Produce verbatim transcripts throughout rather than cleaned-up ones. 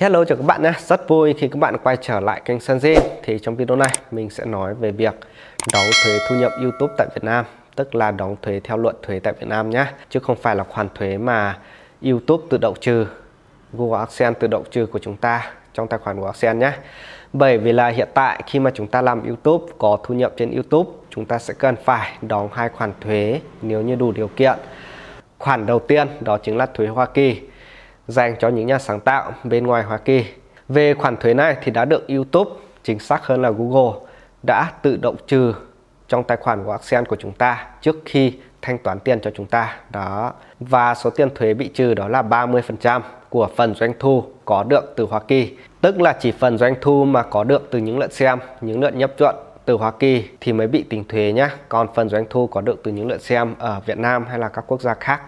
Hello chào các bạn nhé, rất vui khi các bạn quay trở lại kênh Sơn Zim. Thì trong video này mình sẽ nói về việc đóng thuế thu nhập YouTube tại Việt Nam, tức là đóng thuế theo luật thuế tại Việt Nam nhé, chứ không phải là khoản thuế mà YouTube tự động trừ, Google Adsense tự động trừ của chúng ta trong tài khoản Google Adsense nhé. Bởi vì là hiện tại khi mà chúng ta làm YouTube, có thu nhập trên YouTube, chúng ta sẽ cần phải đóng hai khoản thuế nếu như đủ điều kiện. Khoản đầu tiên đó chính là thuế Hoa Kỳ dành cho những nhà sáng tạo bên ngoài Hoa Kỳ. Về khoản thuế này thì đã được YouTube, chính xác hơn là Google, đã tự động trừ trong tài khoản của Adsense của chúng ta trước khi thanh toán tiền cho chúng ta. Đó. Và số tiền thuế bị trừ đó là ba mươi phần trăm của phần doanh thu có được từ Hoa Kỳ. Tức là chỉ phần doanh thu mà có được từ những lượt xem, những lượt nhấp chuột từ Hoa Kỳ thì mới bị tính thuế nhé. Còn phần doanh thu có được từ những lượt xem ở Việt Nam hay là các quốc gia khác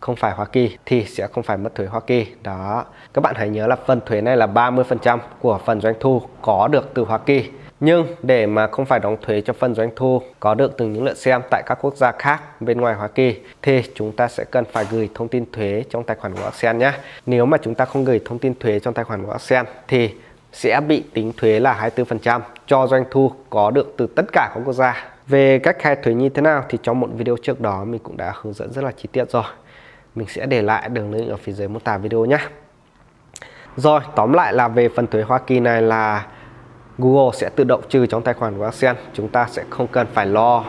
không phải Hoa Kỳ thì sẽ không phải mất thuế Hoa Kỳ. Đó. Các bạn hãy nhớ là phần thuế này là ba mươi phần trăm của phần doanh thu có được từ Hoa Kỳ. Nhưng để mà không phải đóng thuế cho phần doanh thu có được từ những lượt xem tại các quốc gia khác bên ngoài Hoa Kỳ thì chúng ta sẽ cần phải gửi thông tin thuế trong tài khoản của Adsense nhé. Nếu mà chúng ta không gửi thông tin thuế trong tài khoản của Adsense thì sẽ bị tính thuế là hai mươi tư phần trăm cho doanh thu có được từ tất cả các quốc gia. Về cách khai thuế như thế nào thì trong một video trước đó mình cũng đã hướng dẫn rất là chi tiết rồi. Mình sẽ để lại đường link ở phía dưới mô tả video nhé. Rồi, tóm lại là về phần thuế Hoa Kỳ này là Google sẽ tự động trừ trong tài khoản của Adsense. Chúng ta sẽ không cần phải lo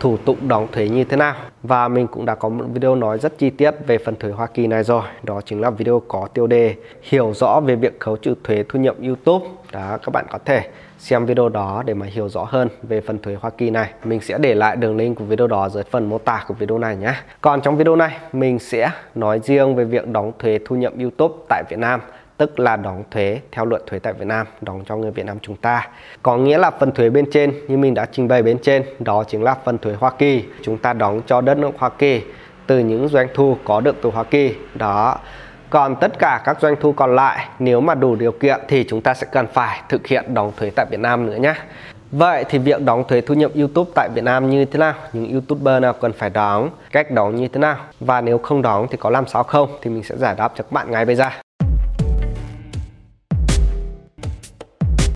thủ tục đóng thuế như thế nào. Và mình cũng đã có một video nói rất chi tiết về phần thuế Hoa Kỳ này rồi. Đó chính là video có tiêu đề hiểu rõ về việc khấu trừ thuế thu nhập YouTube. Đó, các bạn có thể xem video đó để mà hiểu rõ hơn về phần thuế Hoa Kỳ này. Mình sẽ để lại đường link của video đó dưới phần mô tả của video này nhé. Còn trong video này mình sẽ nói riêng về việc đóng thuế thu nhập YouTube tại Việt Nam, tức là đóng thuế theo luật thuế tại Việt Nam, đóng cho người Việt Nam chúng ta. Có nghĩa là phần thuế bên trên như mình đã trình bày bên trên, đó chính là phần thuế Hoa Kỳ. Chúng ta đóng cho đất nước Hoa Kỳ từ những doanh thu có được từ Hoa Kỳ. Đó. Còn tất cả các doanh thu còn lại, nếu mà đủ điều kiện thì chúng ta sẽ cần phải thực hiện đóng thuế tại Việt Nam nữa nhé. Vậy thì việc đóng thuế thu nhập YouTube tại Việt Nam như thế nào? Những YouTuber nào cần phải đóng? Cách đóng như thế nào? Và nếu không đóng thì có làm sao không? Thì mình sẽ giải đáp cho các bạn ngay bây giờ.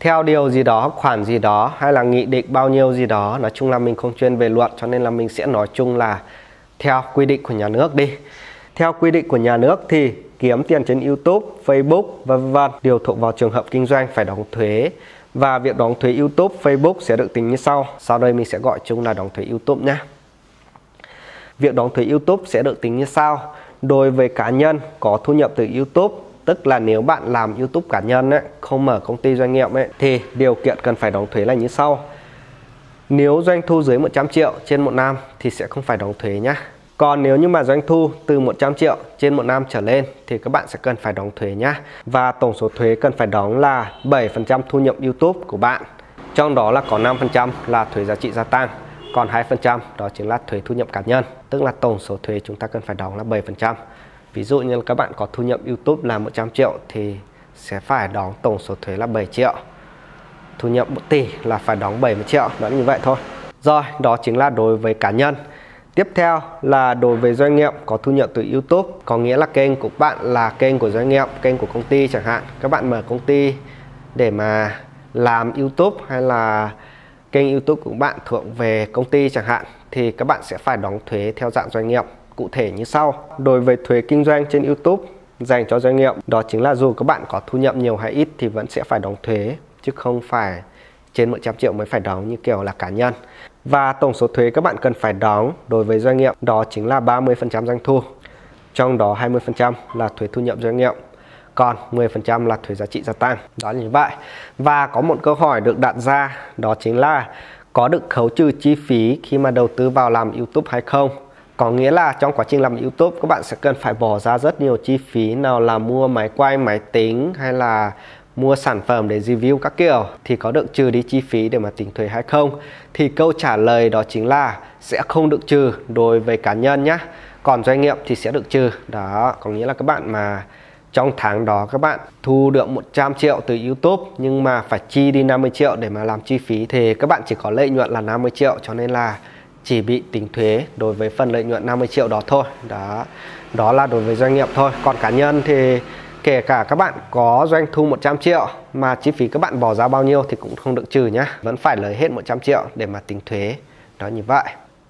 Theo điều gì đó, khoản gì đó hay là nghị định bao nhiêu gì đó, nói chung là mình không chuyên về luật cho nên là mình sẽ nói chung là theo quy định của nhà nước đi. Theo quy định của nhà nước thì kiếm tiền trên YouTube, Facebook và vân vân đều thuộc vào trường hợp kinh doanh phải đóng thuế. Và việc đóng thuế YouTube, Facebook sẽ được tính như sau. Sau đây mình sẽ gọi chung là đóng thuế YouTube nhé. Việc đóng thuế YouTube sẽ được tính như sau. Đối với cá nhân có thu nhập từ YouTube, tức là nếu bạn làm YouTube cá nhân ấy, không mở công ty doanh nghiệp ấy, thì điều kiện cần phải đóng thuế là như sau. Nếu doanh thu dưới một trăm triệu trên một năm thì sẽ không phải đóng thuế nhé. Còn nếu như mà doanh thu từ một trăm triệu trên một năm trở lên thì các bạn sẽ cần phải đóng thuế nhé. Và tổng số thuế cần phải đóng là bảy phần trăm thu nhập YouTube của bạn. Trong đó là có năm phần trăm là thuế giá trị gia tăng, còn hai phần trăm đó chính là thuế thu nhập cá nhân. Tức là tổng số thuế chúng ta cần phải đóng là bảy phần trăm. Ví dụ như các bạn có thu nhập YouTube là một trăm triệu thì sẽ phải đóng tổng số thuế là bảy triệu. Thu nhập một tỷ là phải đóng bảy mươi triệu, đó là như vậy thôi. Rồi, đó chính là đối với cá nhân. Tiếp theo là đối với doanh nghiệp có thu nhập từ YouTube, có nghĩa là kênh của bạn là kênh của doanh nghiệp, kênh của công ty chẳng hạn. Các bạn mở công ty để mà làm YouTube hay là kênh YouTube của bạn thuộc về công ty chẳng hạn thì các bạn sẽ phải đóng thuế theo dạng doanh nghiệp. Cụ thể như sau. Đối với thuế kinh doanh trên YouTube dành cho doanh nghiệp, đó chính là dù các bạn có thu nhập nhiều hay ít thì vẫn sẽ phải đóng thuế, chứ không phải trên một trăm triệu mới phải đóng như kiểu là cá nhân. Và tổng số thuế các bạn cần phải đóng đối với doanh nghiệp đó chính là ba mươi phần trăm doanh thu. Trong đó hai mươi phần trăm là thuế thu nhập doanh nghiệp, còn mười phần trăm là thuế giá trị gia tăng. Đó là như vậy. Và có một câu hỏi được đặt ra, đó chính là có được khấu trừ chi phí khi mà đầu tư vào làm YouTube hay không? Có nghĩa là trong quá trình làm YouTube các bạn sẽ cần phải bỏ ra rất nhiều chi phí, nào là mua máy quay, máy tính hay là mua sản phẩm để review các kiểu, thì có được trừ đi chi phí để mà tính thuế hay không? Thì câu trả lời đó chính là sẽ không được trừ đối với cá nhân nhé. Còn doanh nghiệp thì sẽ được trừ. Đó, có nghĩa là các bạn mà trong tháng đó các bạn thu được một trăm triệu từ YouTube nhưng mà phải chi đi năm mươi triệu để mà làm chi phí thì các bạn chỉ có lợi nhuận là năm mươi triệu, cho nên là chỉ bị tính thuế đối với phần lợi nhuận năm mươi triệu đó thôi. Đó, đó là đối với doanh nghiệp thôi. Còn cá nhân thì Kể cả các bạn có doanh thu một trăm triệu mà chi phí các bạn bỏ ra bao nhiêu thì cũng không được trừ nhá, vẫn phải lấy hết một trăm triệu để mà tính thuế. Đó, như vậy.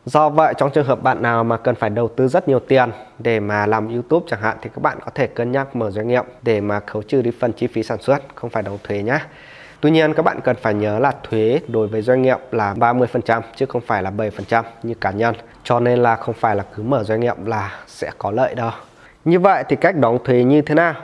Do vậy trong trường hợp bạn nào mà cần phải đầu tư rất nhiều tiền để mà làm YouTube chẳng hạn thì các bạn có thể cân nhắc mở doanh nghiệp để mà khấu trừ đi phần chi phí sản xuất, không phải đóng thuế nhá. Tuy nhiên các bạn cần phải nhớ là thuế đối với doanh nghiệp là ba mươi phần trăm chứ không phải là bảy phần trăm như cá nhân. Cho nên là không phải là cứ mở doanh nghiệp là sẽ có lợi đâu. Như vậy thì cách đóng thuế như thế nào?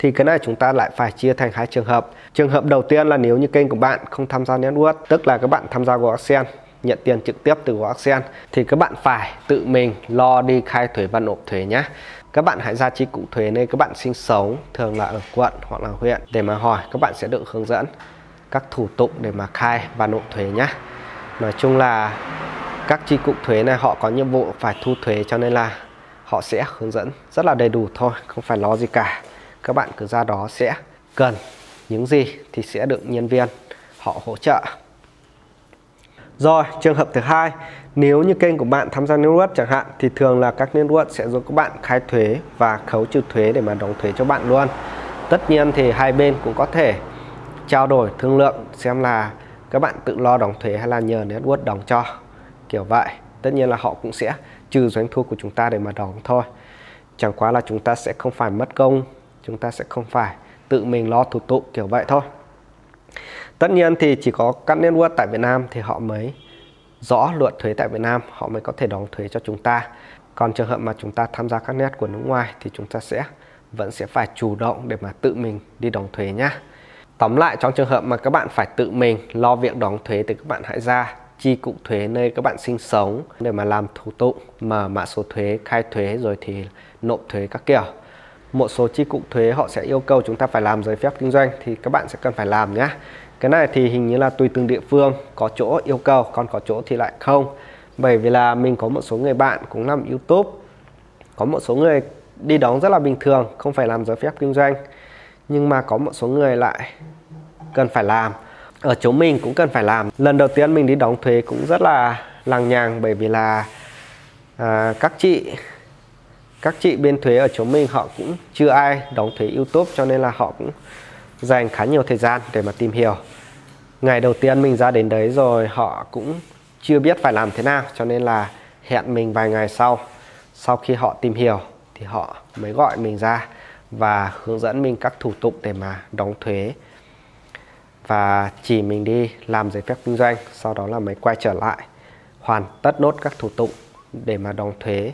Thì cái này chúng ta lại phải chia thành hai trường hợp. Trường hợp đầu tiên là nếu như kênh của bạn không tham gia network, tức là các bạn tham gia Google Adsense, nhận tiền trực tiếp từ Google Adsense, thì các bạn phải tự mình lo đi khai thuế và nộp thuế nhé. Các bạn hãy ra chi cục thuế nơi các bạn sinh sống, thường là ở quận hoặc là huyện, để mà hỏi, các bạn sẽ được hướng dẫn các thủ tục để mà khai và nộp thuế nhé. Nói chung là các chi cục thuế này họ có nhiệm vụ phải thu thuế, cho nên là họ sẽ hướng dẫn rất là đầy đủ thôi, không phải lo gì cả. Các bạn cứ ra đó sẽ cần những gì thì sẽ được nhân viên họ hỗ trợ. Rồi, trường hợp thứ hai, nếu như kênh của bạn tham gia network chẳng hạn thì thường là các network sẽ giúp các bạn khai thuế và khấu trừ thuế để mà đóng thuế cho bạn luôn. Tất nhiên thì hai bên cũng có thể trao đổi thương lượng xem là các bạn tự lo đóng thuế hay là nhờ network đóng cho, kiểu vậy. Tất nhiên là họ cũng sẽ trừ doanh thu của chúng ta để mà đóng thôi. Chẳng qua là chúng ta sẽ không phải mất công, chúng ta sẽ không phải tự mình lo thủ tục kiểu vậy thôi. Tất nhiên thì chỉ có các network tại Việt Nam thì họ mới rõ luật thuế tại Việt Nam, họ mới có thể đóng thuế cho chúng ta. Còn trường hợp mà chúng ta tham gia các net của nước ngoài thì chúng ta sẽ vẫn sẽ phải chủ động để mà tự mình đi đóng thuế nhé. Tóm lại, trong trường hợp mà các bạn phải tự mình lo việc đóng thuế thì các bạn hãy ra chi cục thuế nơi các bạn sinh sống để mà làm thủ tục mở mã số thuế, khai thuế rồi thì nộp thuế các kiểu. Một số chi cục thuế họ sẽ yêu cầu chúng ta phải làm giấy phép kinh doanh thì các bạn sẽ cần phải làm nhé. Cái này thì hình như là tùy từng địa phương, có chỗ yêu cầu còn có chỗ thì lại không. Bởi vì là mình có một số người bạn cũng làm YouTube, có một số người đi đóng rất là bình thường, không phải làm giấy phép kinh doanh, nhưng mà có một số người lại cần phải làm. Ở chỗ mình cũng cần phải làm. Lần đầu tiên mình đi đóng thuế cũng rất là lằng nhằng, bởi vì là à, các chị các chị bên thuế ở chỗ mình họ cũng chưa ai đóng thuế YouTube, cho nên là họ cũng dành khá nhiều thời gian để mà tìm hiểu. Ngày đầu tiên mình ra đến đấy rồi họ cũng chưa biết phải làm thế nào, cho nên là hẹn mình vài ngày sau. Sau khi họ tìm hiểu thì họ mới gọi mình ra và hướng dẫn mình các thủ tục để mà đóng thuế và chỉ mình đi làm giấy phép kinh doanh, sau đó là mới quay trở lại hoàn tất nốt các thủ tục để mà đóng thuế.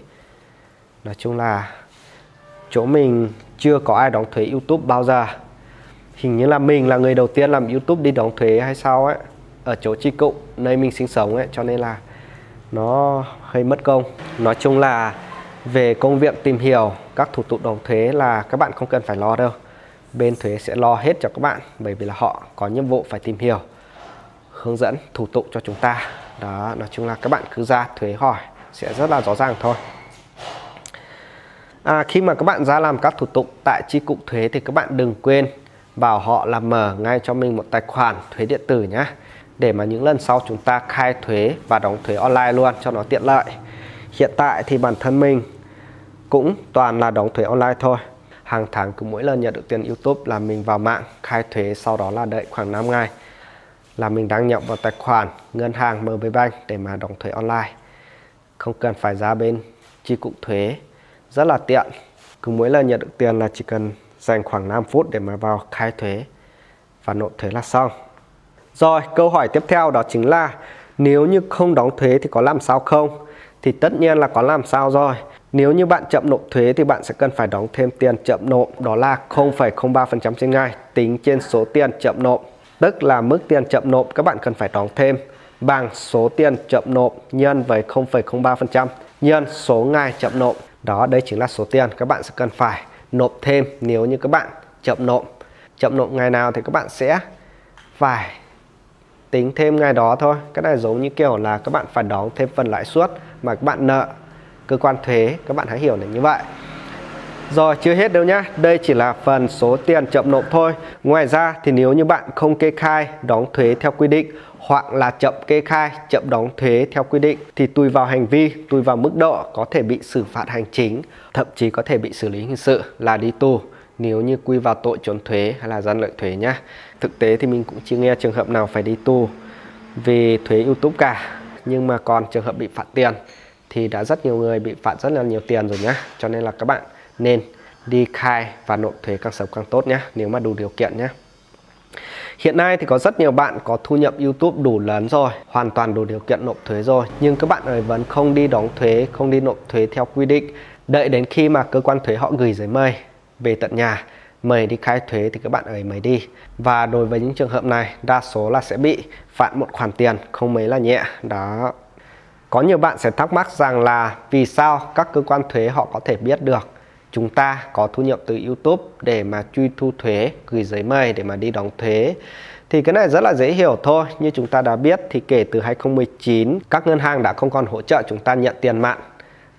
Nói chung là chỗ mình chưa có ai đóng thuế YouTube bao giờ. Hình như là mình là người đầu tiên làm YouTube đi đóng thuế hay sao ấy, ở chỗ chi cục nơi mình sinh sống ấy, cho nên là nó hơi mất công. Nói chung là về công việc tìm hiểu các thủ tục đóng thuế là các bạn không cần phải lo đâu. Bên thuế sẽ lo hết cho các bạn, bởi vì là họ có nhiệm vụ phải tìm hiểu, hướng dẫn thủ tục cho chúng ta. Đó, nói chung là các bạn cứ ra thuế hỏi sẽ rất là rõ ràng thôi. À, khi mà các bạn ra làm các thủ tục tại chi cục thuế thì các bạn đừng quên bảo họ là mở ngay cho mình một tài khoản thuế điện tử nhé, để mà những lần sau chúng ta khai thuế và đóng thuế online luôn cho nó tiện lợi. Hiện tại thì bản thân mình cũng toàn là đóng thuế online thôi. Hàng tháng cứ mỗi lần nhận được tiền YouTube là mình vào mạng khai thuế, sau đó là đợi khoảng năm ngày là mình đăng nhập vào tài khoản ngân hàng em bê Bank để mà đóng thuế online, không cần phải ra bên chi cục thuế, rất là tiện. Cứ mỗi lần nhận được tiền là chỉ cần dành khoảng năm phút để mà vào khai thuế và nộp thuế là xong. Rồi, câu hỏi tiếp theo đó chính là nếu như không đóng thuế thì có làm sao không? Thì tất nhiên là có làm sao rồi. Nếu như bạn chậm nộp thuế thì bạn sẽ cần phải đóng thêm tiền chậm nộp, đó là không phẩy không ba phần trăm trên ngày tính trên số tiền chậm nộp, tức là mức tiền chậm nộp các bạn cần phải đóng thêm bằng số tiền chậm nộp nhân với không phẩy không ba phần trăm nhân số ngày chậm nộp. Đó, đây chính là số tiền các bạn sẽ cần phải nộp thêm nếu như các bạn chậm nộp. Chậm nộp ngày nào thì các bạn sẽ phải tính thêm ngày đó thôi. Cái này giống như kiểu là các bạn phải đóng thêm phần lãi suất mà các bạn nợ cơ quan thuế, các bạn hãy hiểu là như vậy. Rồi, chưa hết đâu nhá, đây chỉ là phần số tiền chậm nộp thôi. Ngoài ra thì nếu như bạn không kê khai đóng thuế theo quy định hoặc là chậm kê khai, chậm đóng thuế theo quy định thì tùy vào hành vi, tùy vào mức độ có thể bị xử phạt hành chính, thậm chí có thể bị xử lý hình sự là đi tù. nếu như quy vào tội trốn thuế hay là gian lận thuế nhá. Thực tế thì mình cũng chưa nghe trường hợp nào phải đi tù về thuế YouTube cả, nhưng mà còn trường hợp bị phạt tiền thì đã rất nhiều người bị phạt rất là nhiều tiền rồi nhá. Cho nên là các bạn nên đi khai và nộp thuế càng sớm càng tốt nhé, nếu mà đủ điều kiện nhé. Hiện nay thì có rất nhiều bạn có thu nhập YouTube đủ lớn rồi, hoàn toàn đủ điều kiện nộp thuế rồi, nhưng các bạn ấy vẫn không đi đóng thuế, không đi nộp thuế theo quy định, đợi đến khi mà cơ quan thuế họ gửi giấy mời về tận nhà mời đi khai thuế thì các bạn ấy mới đi. Và đối với những trường hợp này, đa số là sẽ bị phạt một khoản tiền không mấy là nhẹ đó. Có nhiều bạn sẽ thắc mắc rằng là vì sao các cơ quan thuế họ có thể biết được chúng ta có thu nhập từ YouTube để mà truy thu thuế, gửi giấy mời để mà đi đóng thuế. Thì cái này rất là dễ hiểu thôi. Như chúng ta đã biết thì kể từ hai không một chín, các ngân hàng đã không còn hỗ trợ chúng ta nhận tiền mặt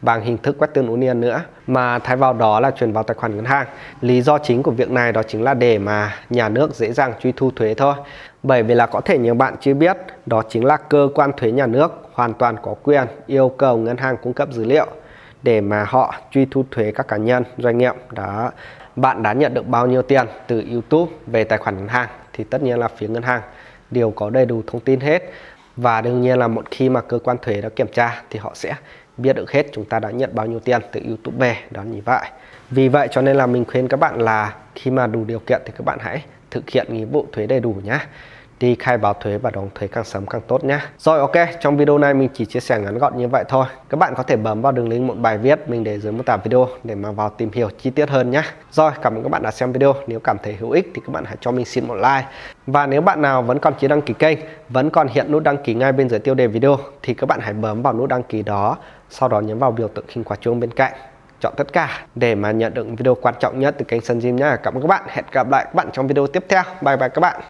bằng hình thức quét tiền Union nữa, mà thay vào đó là chuyển vào tài khoản ngân hàng. Lý do chính của việc này đó chính là để mà nhà nước dễ dàng truy thu thuế thôi. Bởi vì là có thể nhiều bạn chưa biết, đó chính là cơ quan thuế nhà nước hoàn toàn có quyền yêu cầu ngân hàng cung cấp dữ liệu để mà họ truy thu thuế các cá nhân, doanh nghiệp. Đó, bạn đã nhận được bao nhiêu tiền từ YouTube về tài khoản ngân hàng thì tất nhiên là phía ngân hàng đều có đầy đủ thông tin hết. Và đương nhiên là một khi mà cơ quan thuế đã kiểm tra thì họ sẽ biết được hết chúng ta đã nhận bao nhiêu tiền từ YouTube về. Đó, như vậy. Vì vậy cho nên là mình khuyên các bạn là khi mà đủ điều kiện thì các bạn hãy thực hiện nghĩa vụ thuế đầy đủ nhé. Đi khai báo thuế và đóng thuế càng sớm càng tốt nhé. Rồi, ok, trong video này mình chỉ chia sẻ ngắn gọn như vậy thôi. Các bạn có thể bấm vào đường link một bài viết mình để dưới mô tả video để mà vào tìm hiểu chi tiết hơn nhé. Rồi, cảm ơn các bạn đã xem video. Nếu cảm thấy hữu ích thì các bạn hãy cho mình xin một like. Và nếu bạn nào vẫn còn chưa đăng ký kênh, vẫn còn hiện nút đăng ký ngay bên dưới tiêu đề video thì các bạn hãy bấm vào nút đăng ký đó, sau đó nhấn vào biểu tượng hình quả chuông bên cạnh, chọn tất cả để mà nhận được video quan trọng nhất từ kênh Sơn Zim nhé. Cảm ơn các bạn. Hẹn gặp lại các bạn trong video tiếp theo. Bye bye các bạn.